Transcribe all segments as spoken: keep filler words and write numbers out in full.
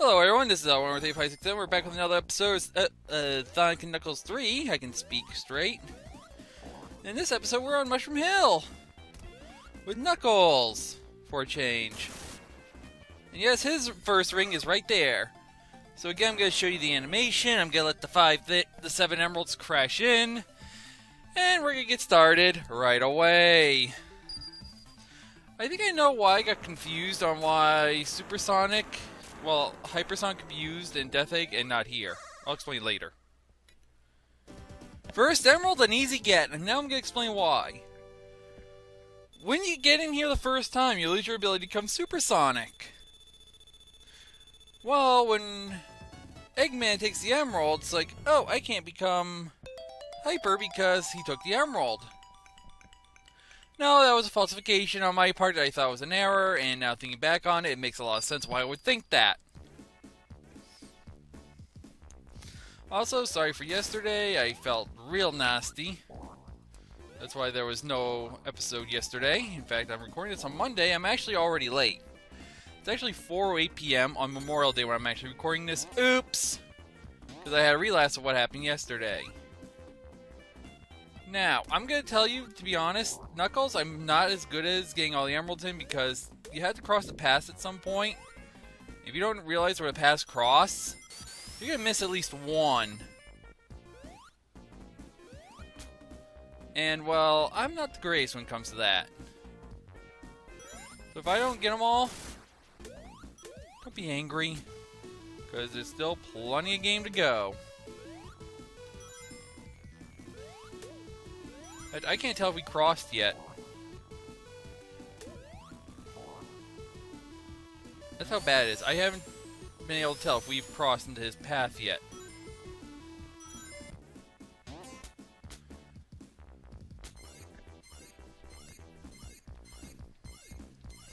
Hello everyone, this is Alwan with eight five six seven. We're back with another episode of uh, uh, Sonic Knuckles three. I can speak straight. In this episode, we're on Mushroom Hill with Knuckles for a change. And yes, his first ring is right there. So again, I'm going to show you the animation. I'm going to let the five, th the seven emeralds crash in, and we're going to get started right away. I think I know why I got confused on why Supersonic. Well, Hypersonic could be used in Death Egg and not here. I'll explain later. First Emerald, an easy get, and now I'm going to explain why. When you get in here the first time, you lose your ability to become Supersonic. Well, when Eggman takes the Emerald, it's like, oh, I can't become Hyper because he took the Emerald. No, that was a falsification on my part that I thought was an error, and now thinking back on it, it makes a lot of sense why I would think that. Also, sorry for yesterday, I felt real nasty. That's why there was no episode yesterday. In fact, I'm recording this on Monday. I'm actually already late. It's actually four oh eight p m on Memorial Day when I'm actually recording this. Oops! Because I had a relapse of what happened yesterday. Now, I'm going to tell you, to be honest, Knuckles, I'm not as good as getting all the emeralds in because you have to cross the pass at some point. If you don't realize where the pass cross, you're going to miss at least one. And, well, I'm not the greatest when it comes to that. So if I don't get them all, don't be angry, because there's still plenty of game to go. I can't tell if we crossed yet. That's how bad it is. I haven't been able to tell if we've crossed into his path yet.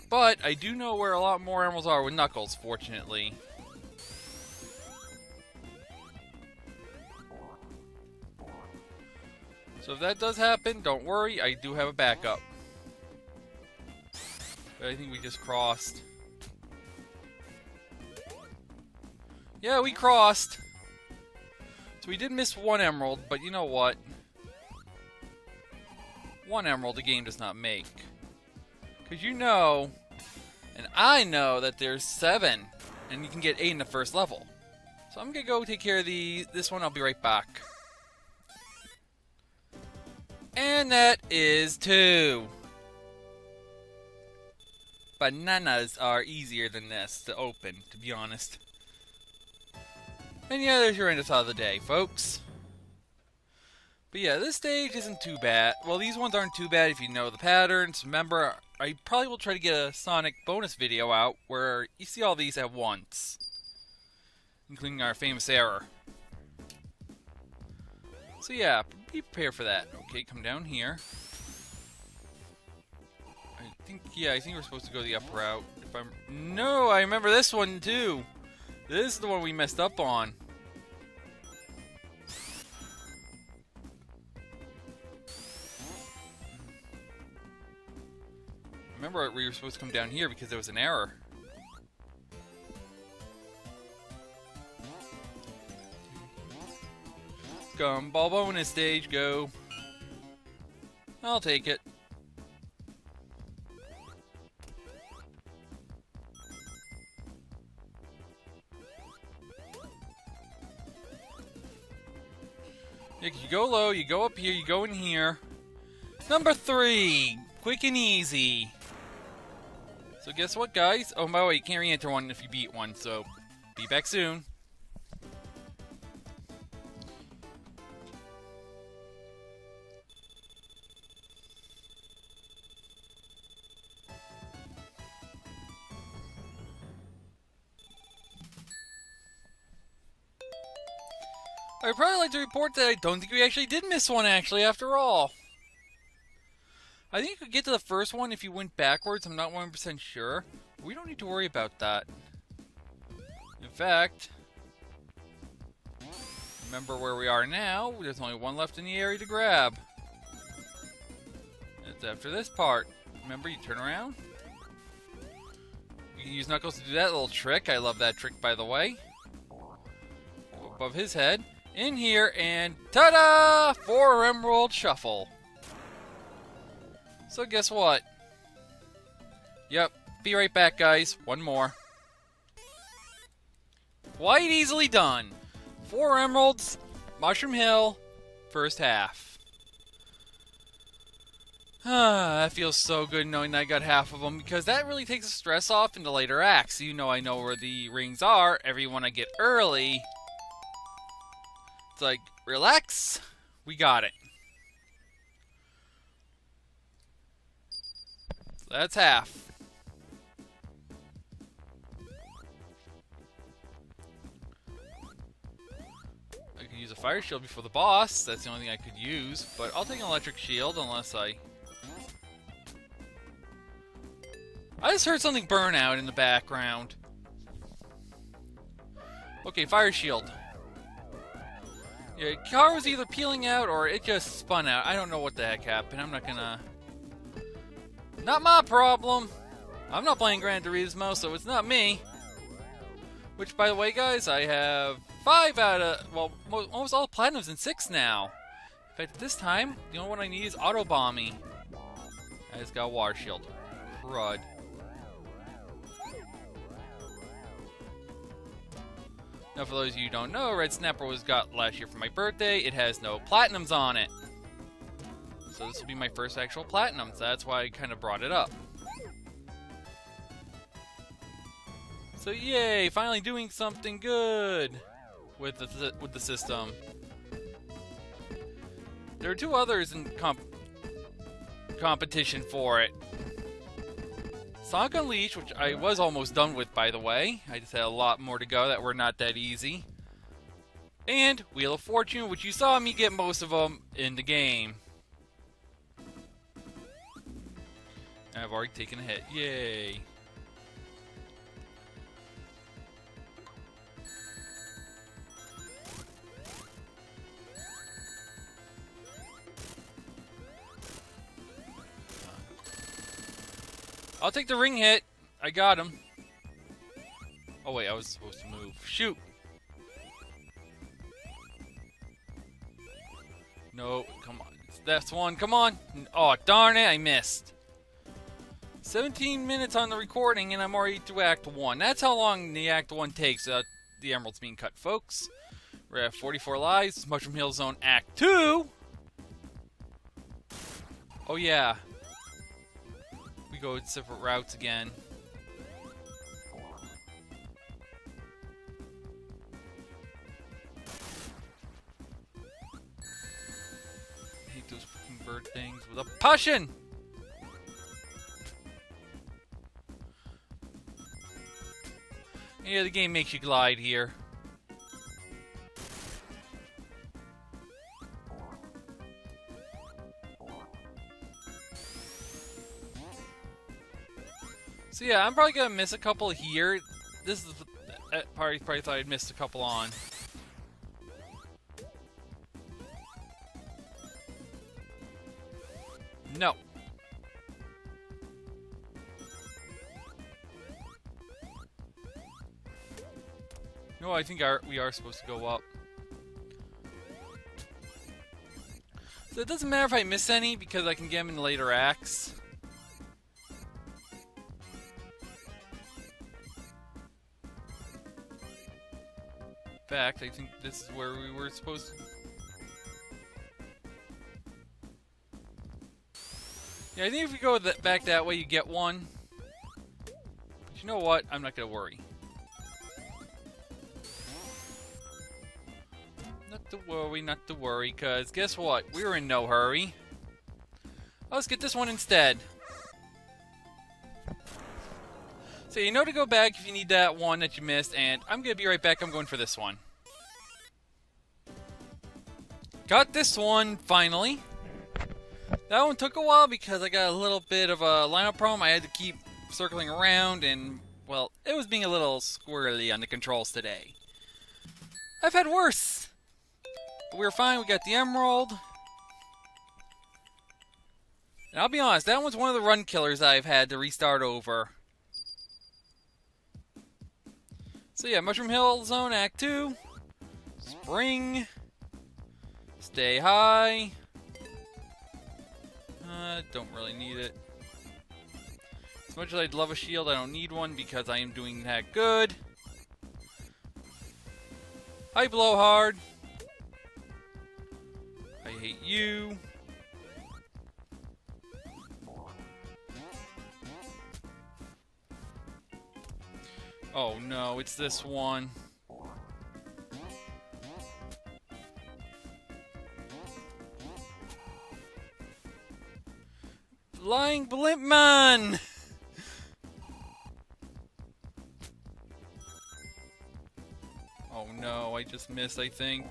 But I do know where a lot more emeralds are with Knuckles, fortunately. So if that does happen, don't worry, I do have a backup. But I think we just crossed. Yeah, we crossed! So we did miss one emerald, but you know what? One emerald the game does not make. Because you know, and I know that there's seven, and you can get eight in the first level. So I'm going to go take care of the this one, I'll be right back. And that is two. Bananas are easier than this to open, to be honest. And yeah, there's your end of the day, folks. But yeah, this stage isn't too bad. Well, these ones aren't too bad if you know the patterns. Remember, I probably will try to get a Sonic bonus video out where you see all these at once, including our famous error. So yeah, be prepared for that. Okay, come down here. I think, yeah, I think we're supposed to go the up route. If I'm, no, I remember this one too. This is the one we messed up on. Remember, we were supposed to come down here because there was an error. Gumball bonus stage, go. I'll take it. You go low, you go up here, you go in here. Number three! Quick and easy. So guess what, guys? Oh, by the way, you can't re-enter one if you beat one, so be back soon. I'd probably like to report that I don't think we actually did miss one, actually, after all. I think you could get to the first one if you went backwards, I'm not one hundred percent sure. We don't need to worry about that. In fact, remember where we are now, there's only one left in the area to grab. It's after this part. Remember, you turn around, you use Knuckles to do that little trick. I love that trick, by the way. Go above his head. In here, and ta-da! For Emerald Shuffle. So guess what? Yep. Be right back, guys. One more. Quite easily done. Four Emeralds, Mushroom Hill, first half. Ah, that feels so good knowing I got half of them, because that really takes the stress off into later acts. You know I know where the rings are. Every one I get early, it's like, relax, we got it. So that's half. Use a fire shield before the boss. That's the only thing I could use, but I'll take an electric shield unless I... I just heard something burn out in the background. Okay, fire shield. Yeah, car was either peeling out or it just spun out. I don't know what the heck happened. I'm not gonna... Not my problem! I'm not playing Gran Turismo, so it's not me. Which, by the way, guys, I have... Five out of, well, almost all Platinums in six now. In fact, this time, the only one I need is Autobombie. I just got Water Shield. Crud. Now, for those of you who don't know, Red Snapper was got last year for my birthday. It has no Platinums on it. So this will be my first actual Platinum, so that's why I kind of brought it up. So yay, finally doing something good with the th with the system. There are two others in comp competition for it. Sonic Unleashed, which I was almost done with, by the way. I just had a lot more to go that were not that easy. And Wheel of Fortune, which you saw me get most of them in the game. And I've already taken a hit. Yay. I'll take the ring hit. I got him. Oh wait, I was supposed to move. Shoot! No, come on. That's one. Come on! Oh, darn it, I missed. seventeen minutes on the recording and I'm already to Act one. That's how long the Act one takes. Uh, the Emerald's being cut, folks. We're at forty-four lives. Mushroom Hill Zone Act two! Oh yeah. We go in separate routes again. I hate those freaking bird things with a passion! Yeah, the game makes you glide here. So yeah, I'm probably going to miss a couple here. This is the uh, part I probably thought I'd missed a couple on. No. No, I think our, we are supposed to go up. So it doesn't matter if I miss any because I can get them in later acts. Fact, I think this is where we were supposed to... Yeah, I think if we go that back that way, you get one. But you know what? I'm not gonna worry. Not to worry, not to worry, because guess what? We were in no hurry. Let's get this one instead. So you know to go back if you need that one that you missed, and I'm gonna be right back. I'm going for this one. Got this one, finally. That one took a while because I got a little bit of a lineup problem. I had to keep circling around and, well, it was being a little squirrely on the controls today. I've had worse. But we were fine. We got the Emerald. And I'll be honest, that one's one of the run killers I've had to restart over. So yeah, Mushroom Hill Zone Act two. Spring. Stay high. Uh, don't really need it. As much as I'd love a shield, I don't need one because I am doing that good. Hi, Blowhard. I hate you. Oh no, it's this one. Flying Blimpman! Oh no, I just missed, I think.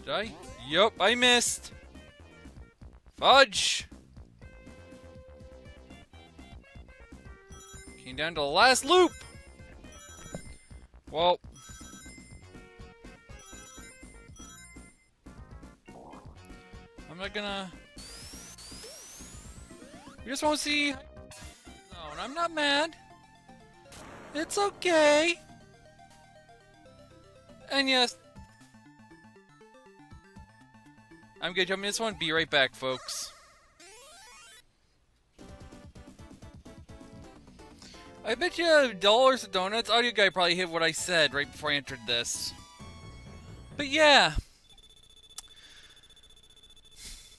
Did I? Yup, I missed! Fudge! Came down to the last loop! Well. I'm not gonna... We just wanna see... Oh, and I'm not mad. It's okay. And yes... I'm gonna jump in this one. Be right back, folks. I bet you dollars of donuts. Audio guy probably hit what I said right before I entered this. But yeah.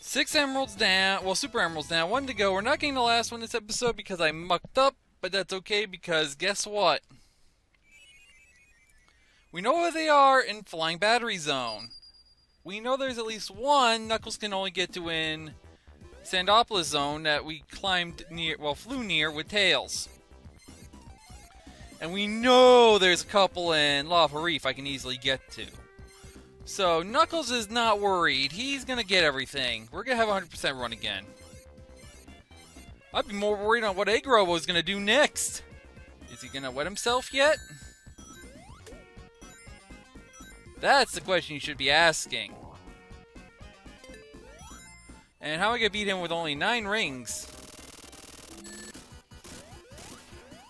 Six emeralds down. Well, super emeralds down. One to go. We're not getting the last one this episode because I mucked up. But that's okay because guess what? We know where they are in Flying Battery Zone. We know there's at least one Knuckles can only get to in Sandopolis Zone that we climbed near, well, flew near with Tails. And we know there's a couple in Lava Reef I can easily get to. So Knuckles is not worried. He's going to get everything. We're going to have one hundred percent run again. I'd be more worried on what Egg Robo is going to do next. Is he going to wet himself yet? That's the question you should be asking. And how am I going to beat him with only nine rings?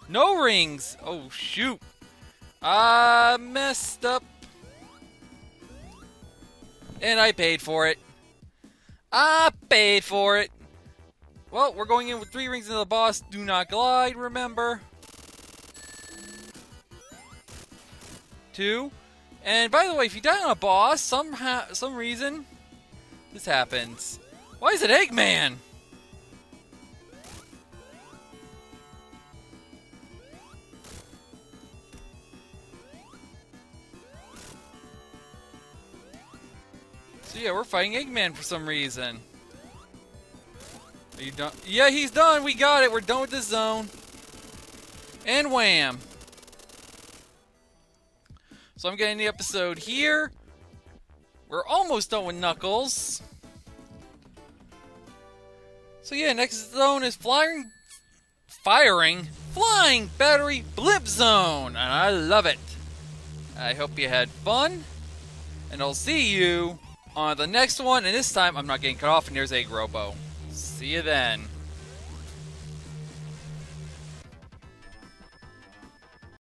No rings! Oh, shoot. I messed up. And I paid for it. I paid for it. Well, we're going in with three rings into the boss. Do not glide, remember. Two. And by the way, if you die on a boss, somehow, some reason, this happens. Why is it Eggman? So yeah, we're fighting Eggman for some reason. Are you done? Yeah, he's done. We got it. We're done with this zone. And wham. So I'm getting the episode here. We're almost done with Knuckles. So yeah, next zone is flying, firing, flying battery blip zone. And I love it. I hope you had fun. And I'll see you on the next one. And this time I'm not getting cut off and there's Egg Robo. See you then.